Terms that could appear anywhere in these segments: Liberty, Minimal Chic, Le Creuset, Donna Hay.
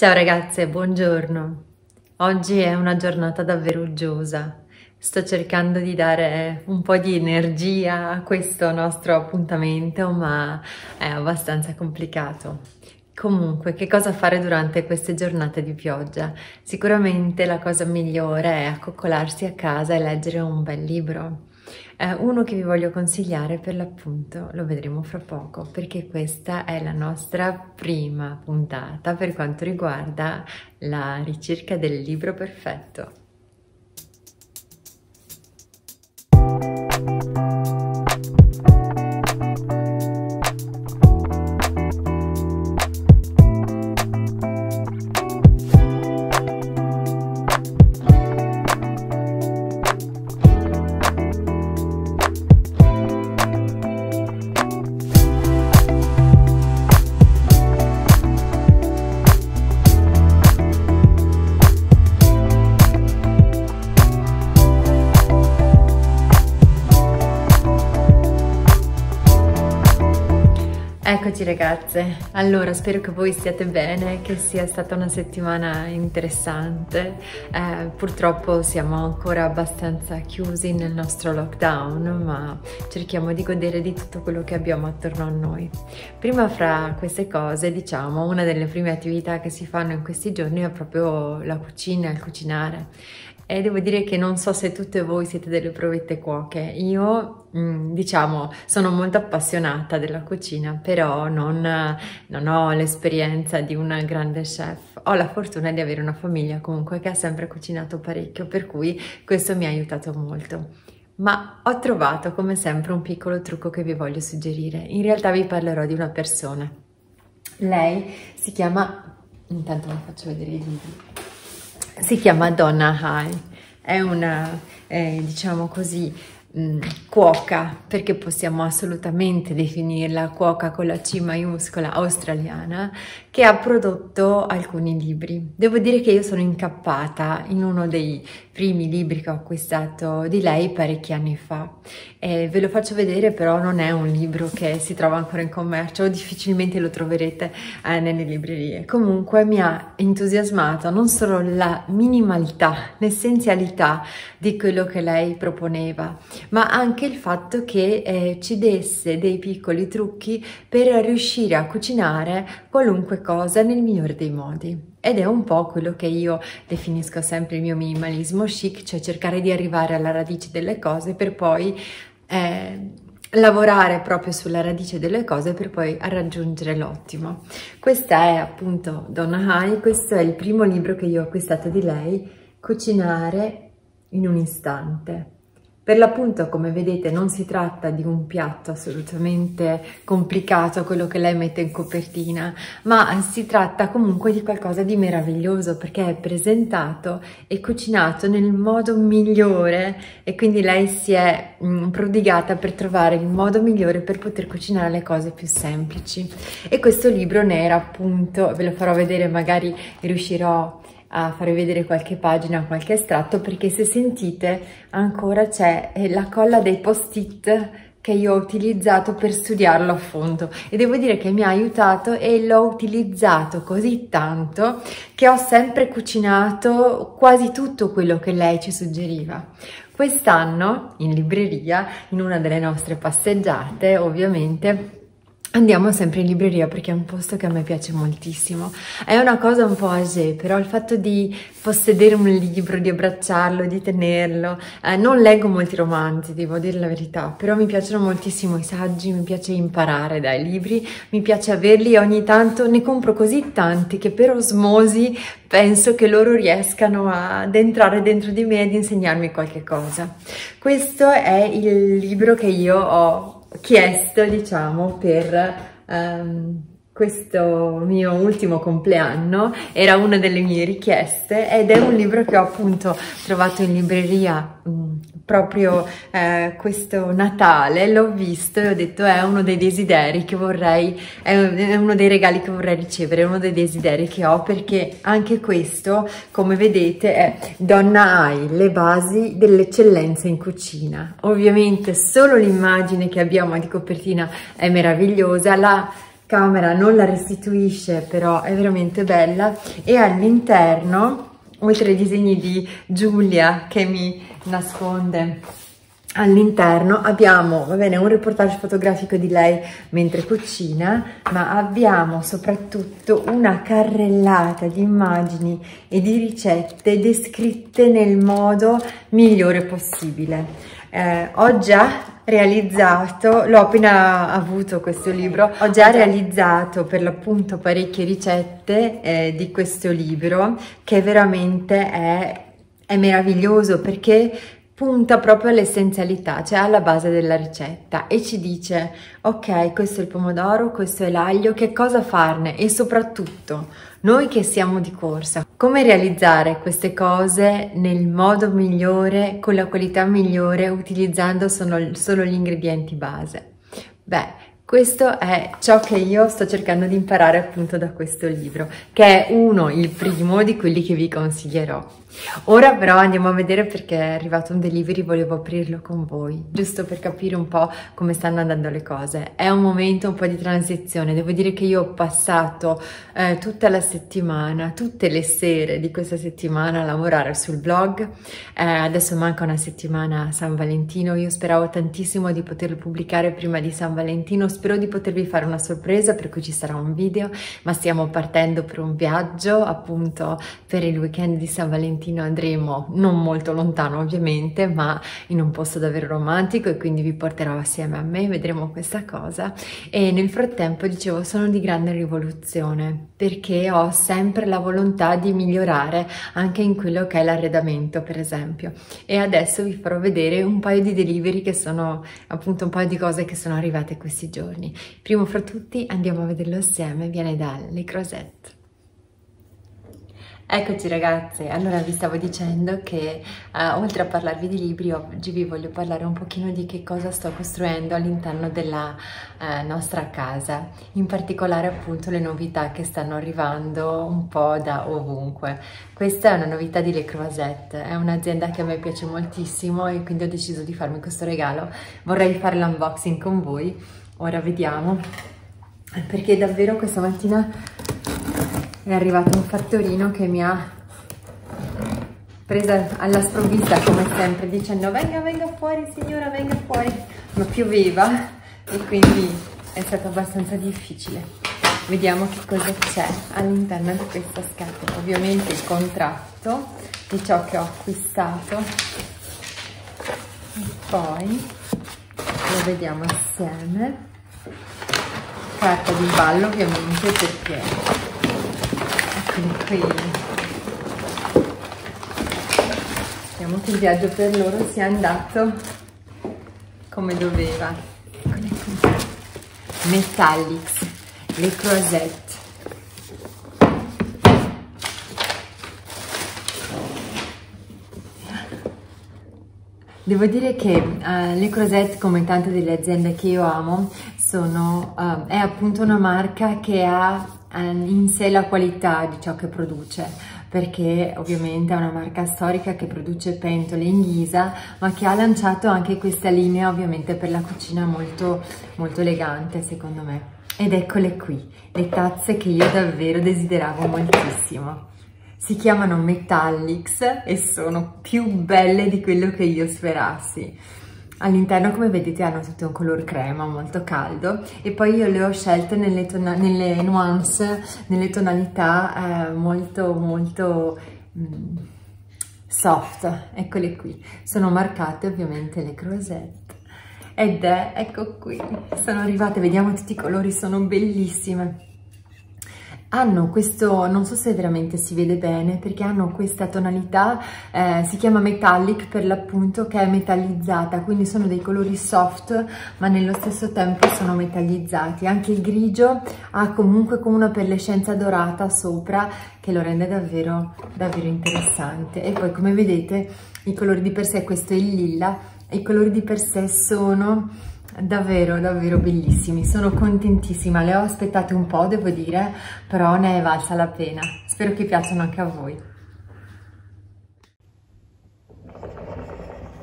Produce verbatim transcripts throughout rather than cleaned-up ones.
Ciao ragazze, buongiorno. Oggi è una giornata davvero uggiosa. Sto cercando di dare un po' di energia a questo nostro appuntamento, ma è abbastanza complicato. Comunque, che cosa fare durante queste giornate di pioggia? Sicuramente la cosa migliore è accoccolarsi a casa e leggere un bel libro. Eh, uno che vi voglio consigliare per l'appunto lo vedremo fra poco, perché questa è la nostra prima puntata per quanto riguarda la ricerca del libro perfetto. Eccoci ragazze, allora spero che voi stiate bene, che sia stata una settimana interessante. Eh, purtroppo siamo ancora abbastanza chiusi nel nostro lockdown, ma cerchiamo di godere di tutto quello che abbiamo attorno a noi. Prima fra queste cose, diciamo, una delle prime attività che si fanno in questi giorni è proprio la cucina, il cucinare. E devo dire che non so se tutte voi siete delle provette cuoche, io diciamo sono molto appassionata della cucina, però non, non ho l'esperienza di una grande chef. Ho la fortuna di avere una famiglia comunque che ha sempre cucinato parecchio, per cui questo mi ha aiutato molto. Ma ho trovato come sempre un piccolo trucco che vi voglio suggerire. In realtà vi parlerò di una persona. Lei si chiama... intanto vi faccio vedere i video. Si chiama Donna Hay, è una, eh, diciamo così, mh, cuoca, perché possiamo assolutamente definirla cuoca con la C maiuscola, australiana, che ha prodotto alcuni libri. Devo dire che io sono incappata in uno dei primi libri che ho acquistato di lei parecchi anni fa. Eh, ve lo faccio vedere, però non è un libro che si trova ancora in commercio, o difficilmente lo troverete eh, nelle librerie. Comunque mi ha entusiasmato non solo la minimalità, l'essenzialità di quello che lei proponeva, ma anche il fatto che eh, ci desse dei piccoli trucchi per riuscire a cucinare qualunque cosa nel migliore dei modi. Ed è un po' quello che io definisco sempre il mio minimalismo chic, cioè cercare di arrivare alla radice delle cose per poi eh, lavorare proprio sulla radice delle cose per poi raggiungere l'ottimo. Questa è appunto Donna Hay, questo è il primo libro che io ho acquistato di lei, Cucinare in un istante. Per l'appunto, come vedete, non si tratta di un piatto assolutamente complicato, quello che lei mette in copertina, ma si tratta comunque di qualcosa di meraviglioso, perché è presentato e cucinato nel modo migliore, e quindi lei si è mh, prodigata per trovare il modo migliore per poter cucinare le cose più semplici. E questo libro ne era appunto, ve lo farò vedere, magari riuscirò a farvi vedere qualche pagina, qualche estratto, perché se sentite ancora c'è la colla dei post-it che io ho utilizzato per studiarlo a fondo, e devo dire che mi ha aiutato e l'ho utilizzato così tanto che ho sempre cucinato quasi tutto quello che lei ci suggeriva. Quest'anno in libreria, in una delle nostre passeggiate, ovviamente andiamo sempre in libreria perché è un posto che a me piace moltissimo. È una cosa un po' âgée, però il fatto di possedere un libro, di abbracciarlo, di tenerlo... Eh, non leggo molti romanzi, devo dire la verità, però mi piacciono moltissimo i saggi, mi piace imparare dai libri, mi piace averli, e ogni tanto ne compro così tanti che per osmosi penso che loro riescano ad entrare dentro di me ed insegnarmi qualche cosa. Questo è il libro che io ho chiesto, diciamo, per um, questo mio ultimo compleanno. Era una delle mie richieste ed è un libro che ho appunto trovato in libreria um, proprio eh, questo Natale. L'ho visto e ho detto è uno dei desideri che vorrei, è uno dei regali che vorrei ricevere, è uno dei desideri che ho, perché anche questo, come vedete, è Donna Hay, le basi dell'eccellenza in cucina. Ovviamente solo l'immagine che abbiamo di copertina è meravigliosa, la camera non la restituisce, però è veramente bella. E all'interno, oltre ai disegni di Giulia che mi nasconde all'interno, abbiamo, va bene, un reportage fotografico di lei mentre cucina, ma abbiamo soprattutto una carrellata di immagini e di ricette descritte nel modo migliore possibile. Eh, ho già realizzato, l'ho appena avuto questo libro, ho già realizzato per l'appunto parecchie ricette eh, di questo libro, che veramente è, è meraviglioso perché punta proprio all'essenzialità, cioè alla base della ricetta, e ci dice: ok, questo è il pomodoro, questo è l'aglio, che cosa farne, e soprattutto noi che siamo di corsa, come realizzare queste cose nel modo migliore, con la qualità migliore, utilizzando solo, solo gli ingredienti base. Beh, questo è ciò che io sto cercando di imparare appunto da questo libro, che è uno, il primo di quelli che vi consiglierò. Ora però andiamo a vedere, perché è arrivato un delivery, volevo aprirlo con voi, giusto per capire un po' come stanno andando le cose. È un momento un po' di transizione, devo dire che io ho passato eh, tutta la settimana, tutte le sere di questa settimana a lavorare sul blog, eh, adesso manca una settimana a San Valentino, io speravo tantissimo di poterlo pubblicare prima di San Valentino, spero di potervi fare una sorpresa per cui ci sarà un video, ma stiamo partendo per un viaggio appunto per il weekend di San Valentino. Andremo non molto lontano ovviamente, ma in un posto davvero romantico, e quindi vi porterò assieme a me, vedremo questa cosa. E nel frattempo, dicevo, sono di grande rivoluzione perché ho sempre la volontà di migliorare anche in quello che è l'arredamento, per esempio, e adesso vi farò vedere un paio di delivery che sono appunto un paio di cose che sono arrivate questi giorni. Primo fra tutti, andiamo a vederlo assieme, viene da Le Creuset. Eccoci ragazze, allora vi stavo dicendo che eh, oltre a parlarvi di libri, oggi vi voglio parlare un pochino di che cosa sto costruendo all'interno della eh, nostra casa, in particolare appunto le novità che stanno arrivando un po' da ovunque. Questa è una novità di Le Creuset, è un'azienda che a me piace moltissimo e quindi ho deciso di farmi questo regalo, vorrei fare l'unboxing con voi. Ora vediamo, perché davvero questa mattina è arrivato un fattorino che mi ha presa alla sprovvista, come sempre, dicendo: venga, venga fuori signora, venga fuori, ma pioveva e quindi è stato abbastanza difficile. Vediamo che cosa c'è all'interno di questa scatola, ovviamente il contratto di ciò che ho acquistato, e poi lo vediamo assieme. Carta di ballo ovviamente, perché qui speriamo che il viaggio per loro sia andato come doveva. Eccole qui, Metallics, Le Creuset. Devo dire che uh, Le Creuset, come tante delle aziende che io amo, sono, uh, è appunto una marca che ha uh, in sé la qualità di ciò che produce, perché ovviamente è una marca storica che produce pentole in ghisa, ma che ha lanciato anche questa linea ovviamente per la cucina molto, molto elegante secondo me. Ed eccole qui, le tazze che io davvero desideravo moltissimo. Si chiamano Metallics e sono più belle di quello che io sperassi. All'interno, come vedete, hanno tutto un color crema molto caldo, e poi io le ho scelte nelle, nelle nuance, nelle tonalità eh, molto molto mm, soft. Eccole qui, sono marcate ovviamente Le Creuset. Ed è, ecco qui, sono arrivate, vediamo tutti i colori, sono bellissime. Hanno questo, non so se veramente si vede bene, perché hanno questa tonalità, eh, si chiama metallic per l'appunto, che è metallizzata, quindi sono dei colori soft ma nello stesso tempo sono metallizzati. Anche il grigio ha comunque come una perlescenza dorata sopra che lo rende davvero, davvero interessante. E poi, come vedete, i colori di per sé, questo è il lilla, i colori di per sé sono davvero davvero bellissimi, sono contentissima, le ho aspettate un po', devo dire, però ne è valsa la pena, spero che piacciono anche a voi.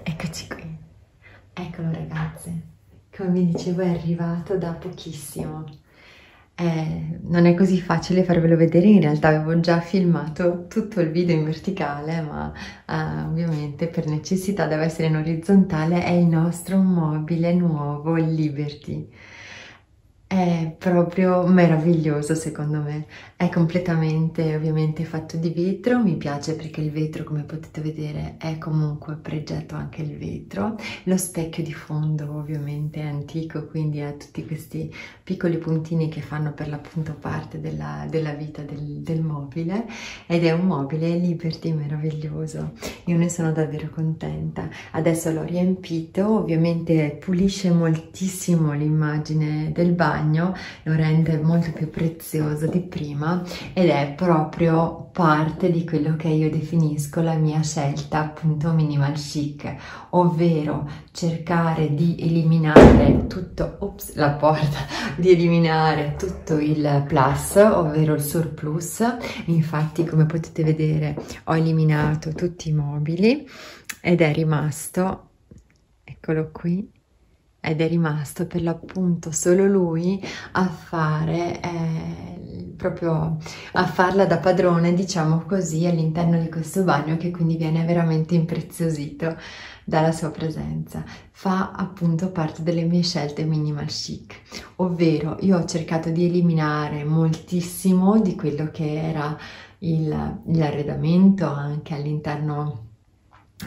Eccoci qui, eccolo ragazze, come vi dicevo è arrivato da pochissimo, Eh, non è così facile farvelo vedere, in realtà avevo già filmato tutto il video in verticale, ma eh, ovviamente per necessità deve essere in orizzontale. È il nostro mobile nuovo Liberty, è proprio meraviglioso secondo me, è completamente ovviamente fatto di vetro. Mi piace perché il vetro, come potete vedere, è comunque pregiato anche il vetro. Lo specchio di fondo ovviamente è antico, quindi ha tutti questi piccoli puntini che fanno per l'appunto parte della, della vita del, del mobile, ed è un mobile Liberty meraviglioso, io ne sono davvero contenta. Adesso l'ho riempito, ovviamente pulisce moltissimo l'immagine del bagno, lo rende molto più prezioso di prima, ed è proprio parte di quello che io definisco la mia scelta appunto minimal chic, ovvero cercare di eliminare tutto, ops, la porta, di eliminare tutto il plus, ovvero il surplus. Infatti, come potete vedere, ho eliminato tutti i mobili ed è rimasto, eccolo qui, ed è rimasto per l'appunto solo lui a fare eh, proprio a farla da padrone, diciamo così, all'interno di questo bagno, che quindi viene veramente impreziosito dalla sua presenza. Fa appunto parte delle mie scelte minimal chic, ovvero io ho cercato di eliminare moltissimo di quello che era il, l'arredamento anche all'interno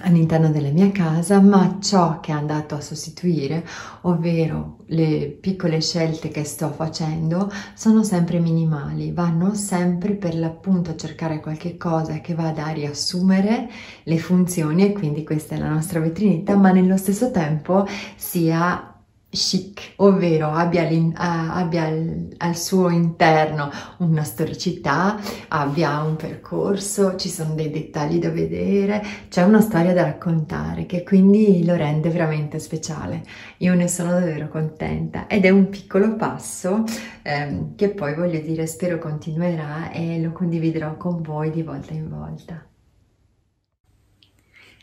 all'interno della mia casa, ma ciò che è andato a sostituire, ovvero le piccole scelte che sto facendo, sono sempre minimali, vanno sempre per l'appunto a cercare qualche cosa che vada a riassumere le funzioni, e quindi questa è la nostra vetrinetta, ma nello stesso tempo sia chic, ovvero abbia, abbia al, al suo interno una storicità, abbia un percorso, ci sono dei dettagli da vedere, c'è una storia da raccontare, che quindi lo rende veramente speciale. Io ne sono davvero contenta, ed è un piccolo passo ehm, che poi, voglio dire, spero continuerà, e lo condividerò con voi di volta in volta.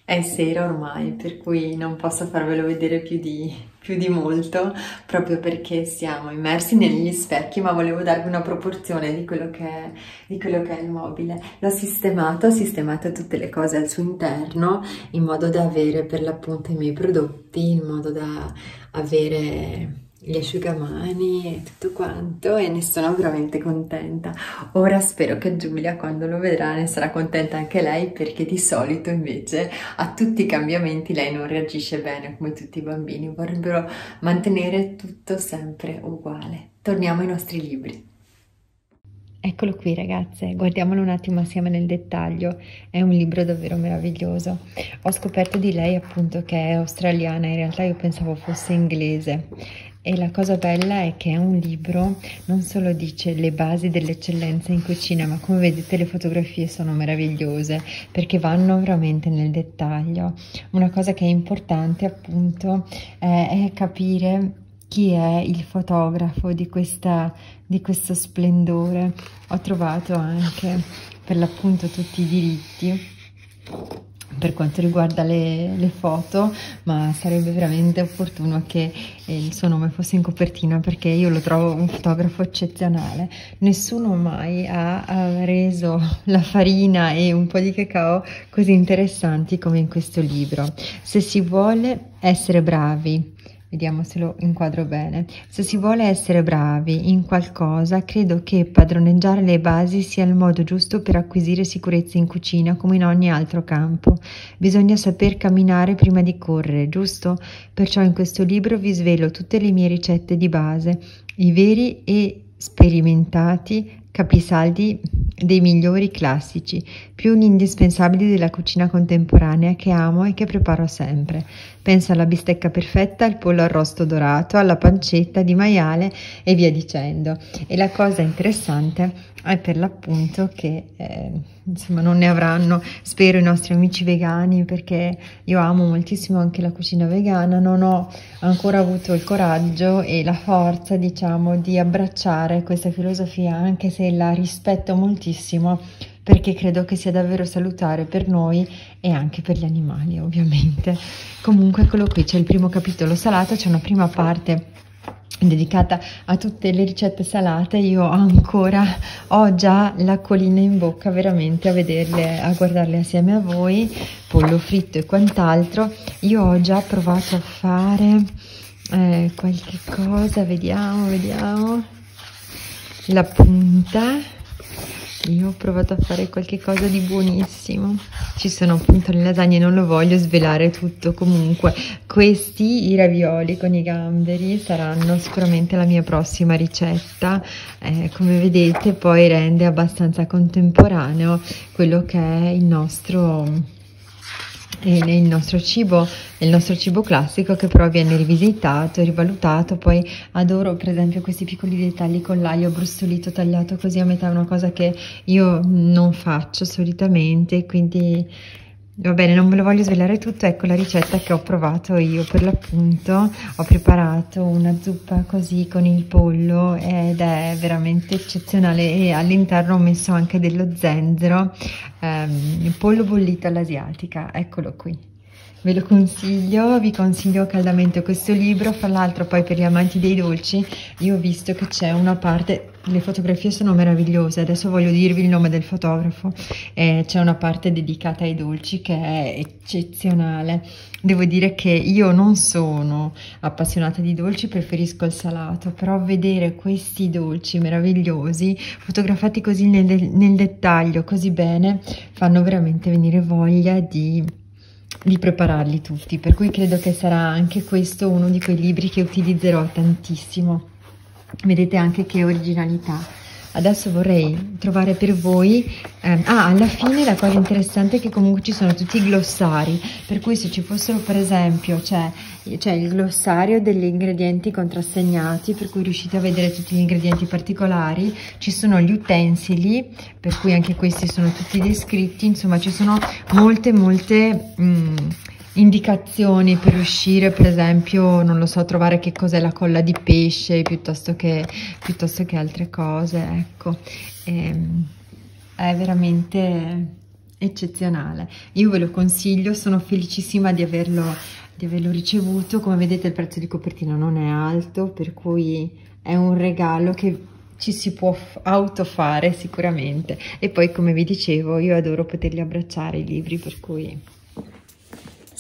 È sera ormai, per cui non posso farvelo vedere più di, più di molto, proprio perché siamo immersi negli specchi, ma volevo darvi una proporzione di quello che è, di quello che è il mobile. L'ho sistemato, ho sistemato tutte le cose al suo interno, in modo da avere per l'appunto i miei prodotti, in modo da avere gli asciugamani e tutto quanto, e ne sono veramente contenta. Ora spero che Giulia, quando lo vedrà, ne sarà contenta anche lei, perché di solito invece a tutti i cambiamenti lei non reagisce bene, come tutti i bambini, vorrebbero mantenere tutto sempre uguale. Torniamo ai nostri libri. Eccolo qui ragazze, guardiamolo un attimo assieme nel dettaglio, è un libro davvero meraviglioso. Ho scoperto di lei appunto che è australiana, in realtà io pensavo fosse inglese, e la cosa bella è che è un libro, non solo dice le basi dell'eccellenza in cucina, ma come vedete le fotografie sono meravigliose, perché vanno veramente nel dettaglio. Una cosa che è importante appunto eh, è capire chi è il fotografo di, questa, di questo splendore. Ho trovato anche per l'appunto tutti i diritti per quanto riguarda le, le foto, ma sarebbe veramente opportuno che il suo nome fosse in copertina, perché io lo trovo un fotografo eccezionale. Nessuno mai ha, ha reso la farina e un po' di cacao così interessanti come in questo libro. Se si vuole essere bravi, vediamo se lo inquadro bene, se si vuole essere bravi in qualcosa, credo che padroneggiare le basi sia il modo giusto per acquisire sicurezza in cucina, come in ogni altro campo. Bisogna saper camminare prima di correre, giusto? Perciò in questo libro vi svelo tutte le mie ricette di base, i veri e sperimentati capisaldi dei migliori classici, più gli indispensabili della cucina contemporanea che amo e che preparo sempre. Penso alla bistecca perfetta, al pollo arrosto dorato, alla pancetta di maiale e via dicendo. E la cosa interessante è per l'appunto che eh, insomma non ne avranno, spero, i nostri amici vegani, perché io amo moltissimo anche la cucina vegana, non ho ancora avuto il coraggio e la forza, diciamo, di abbracciare questa filosofia, anche se la rispetto moltissimo, perché credo che sia davvero salutare per noi e anche per gli animali ovviamente. Comunque eccolo qui, c'è il primo capitolo salato, c'è una prima parte dedicata a tutte le ricette salate, io ancora ho già l'acquolina in bocca veramente a vederle, a guardarle assieme a voi, pollo fritto e quant'altro. Io ho già provato a fare eh, qualche cosa, vediamo, vediamo, la punta, io ho provato a fare qualche cosa di buonissimo, ci sono appunto le lasagne, non lo voglio svelare tutto. Comunque questi, i ravioli con i gamberi, saranno sicuramente la mia prossima ricetta, eh, come vedete poi rende abbastanza contemporaneo quello che è il nostro... nel nostro cibo, nel nostro cibo classico, che però viene rivisitato e rivalutato. Poi adoro per esempio questi piccoli dettagli con l'aglio brustolito tagliato così a metà, una cosa che io non faccio solitamente, quindi va bene, non ve lo voglio svelare tutto. Ecco la ricetta che ho provato io, per l'appunto ho preparato una zuppa così con il pollo ed è veramente eccezionale, e all'interno ho messo anche dello zenzero, ehm, pollo bollito all'asiatica, eccolo qui. Ve lo consiglio, vi consiglio caldamente questo libro. Fra l'altro poi per gli amanti dei dolci, io ho visto che c'è una parte, le fotografie sono meravigliose, adesso voglio dirvi il nome del fotografo, eh, c'è una parte dedicata ai dolci che è eccezionale. Devo dire che io non sono appassionata di dolci, preferisco il salato, però vedere questi dolci meravigliosi, fotografati così nel, nel dettaglio, così bene, fanno veramente venire voglia di... di prepararli tutti, per cui credo che sarà anche questo uno di quei libri che utilizzerò tantissimo. Vedete anche che originalità. Adesso vorrei trovare per voi, ehm, ah, alla fine la cosa interessante è che comunque ci sono tutti i glossari, per cui se ci fossero per esempio, c'è cioè il glossario degli ingredienti contrassegnati, per cui riuscite a vedere tutti gli ingredienti particolari, ci sono gli utensili, per cui anche questi sono tutti descritti, insomma ci sono molte molte... Mm, indicazioni per riuscire per esempio, non lo so, a trovare che cos'è la colla di pesce piuttosto che, piuttosto che altre cose, ecco, ehm, è veramente eccezionale, io ve lo consiglio, sono felicissima di averlo, di averlo ricevuto. Come vedete il prezzo di copertina non è alto, per cui è un regalo che ci si può autofare sicuramente, e poi come vi dicevo io adoro poterli abbracciare i libri, per cui...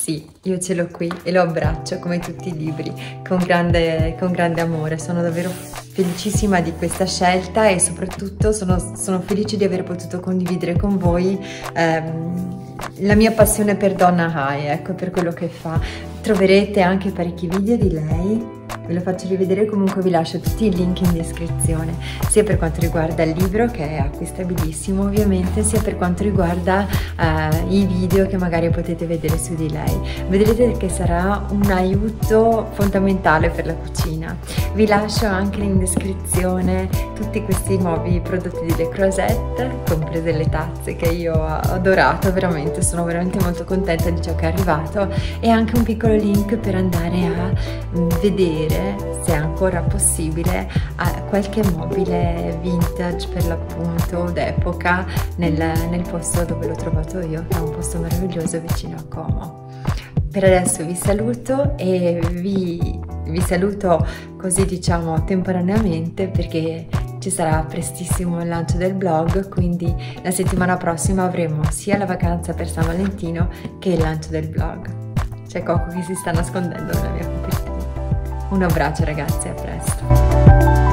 sì, io ce l'ho qui e lo abbraccio come tutti i libri, con grande, con grande amore. Sono davvero felicissima di questa scelta e soprattutto sono, sono felice di aver potuto condividere con voi ehm, la mia passione per Donna Hay, ecco, per quello che fa. Troverete anche parecchi video di lei, ve lo faccio rivedere, comunque vi lascio tutti i link in descrizione, sia per quanto riguarda il libro che è acquistabilissimo ovviamente, sia per quanto riguarda eh, i video che magari potete vedere su di lei. Vedrete che sarà un aiuto fondamentale per la cucina. Vi lascio anche in descrizione tutti questi nuovi prodotti di Le Creuset, comprese le tazze che io ho adorato veramente, sono veramente molto contenta di ciò che è arrivato, e anche un piccolo link per andare a mh, vedere, se è ancora possibile, a qualche mobile vintage per l'appunto d'epoca nel, nel posto dove l'ho trovato io, che è un posto meraviglioso vicino a Como. Per adesso vi saluto e vi, vi saluto così, diciamo, temporaneamente, perché ci sarà prestissimo il lancio del blog, quindi la settimana prossima avremo sia la vacanza per San Valentino che il lancio del blog. C'è Coco che si sta nascondendo nella mia copertina. Un abbraccio ragazzi, a presto!